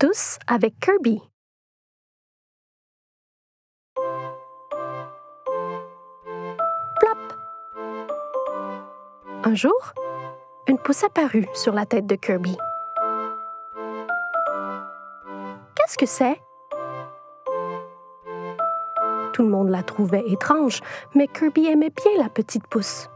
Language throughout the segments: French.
tous avec Kirby. Plop! Un jour, une pousse apparut sur la tête de Kirby. Qu'est-ce que c'est? Tout le monde la trouvait étrange, mais Kirby aimait bien la petite pousse.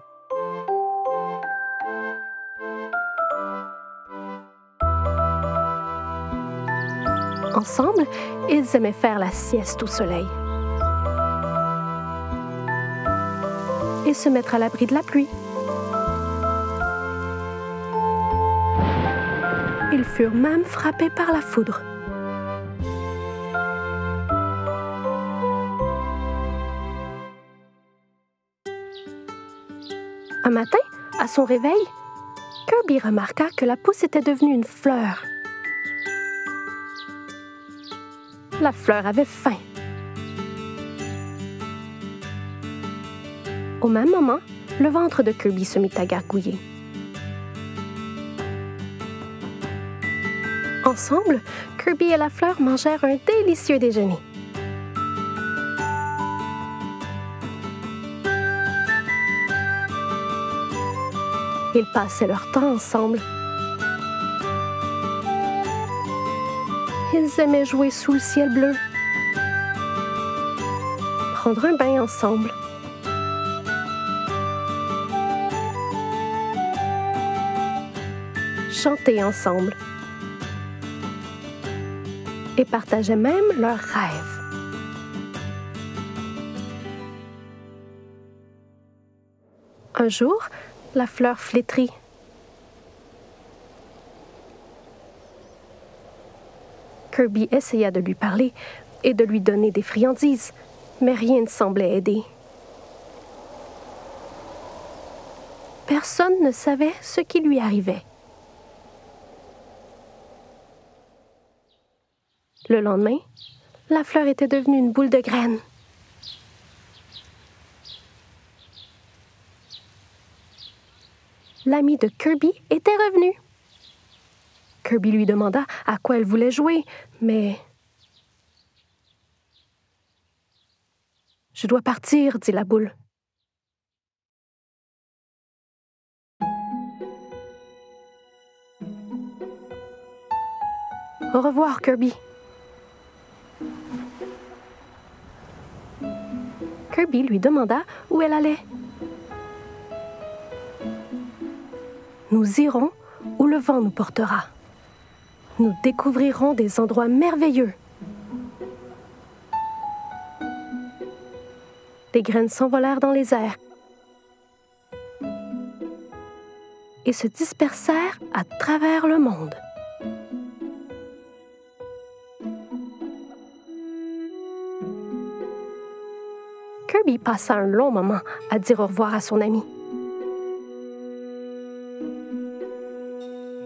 Ensemble, ils aimaient faire la sieste au soleil et se mettre à l'abri de la pluie. Ils furent même frappés par la foudre. Un matin, à son réveil, Kirby remarqua que la pousse était devenue une fleur. La fleur avait faim. Au même moment, le ventre de Kirby se mit à gargouiller. Ensemble, Kirby et la fleur mangèrent un délicieux déjeuner. Ils passaient leur temps ensemble. Ils aimaient jouer sous le ciel bleu, prendre un bain ensemble. Chanter ensemble. Et partageaient même leurs rêves. Un jour, la fleur flétrit. Kirby essaya de lui parler et de lui donner des friandises, mais rien ne semblait aider. Personne ne savait ce qui lui arrivait. Le lendemain, la fleur était devenue une boule de graines. L'ami de Kirby était revenu. Kirby lui demanda à quoi elle voulait jouer, mais... « Je dois partir, » dit la boule. « Au revoir, Kirby. » Kirby lui demanda où elle allait. « Nous irons où le vent nous portera. » Nous découvrirons des endroits merveilleux. Les graines s'envolèrent dans les airs et se dispersèrent à travers le monde. Kirby passa un long moment à dire au revoir à son ami.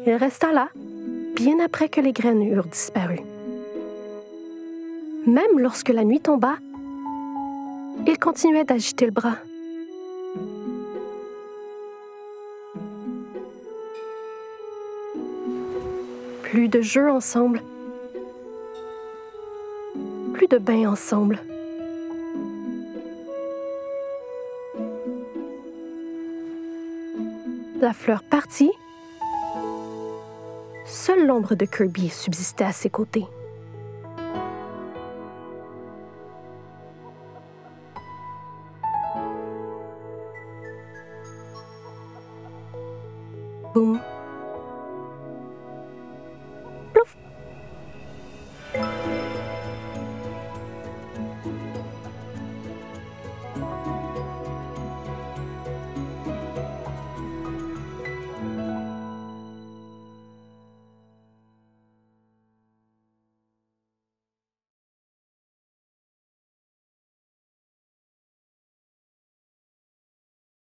Il resta là, bien après que les graines eurent disparu. Même lorsque la nuit tomba, il continuait d'agiter le bras. Plus de jeux ensemble. Plus de bains ensemble. La fleur partit. Seule l'ombre de Kirby subsistait à ses côtés. Boum.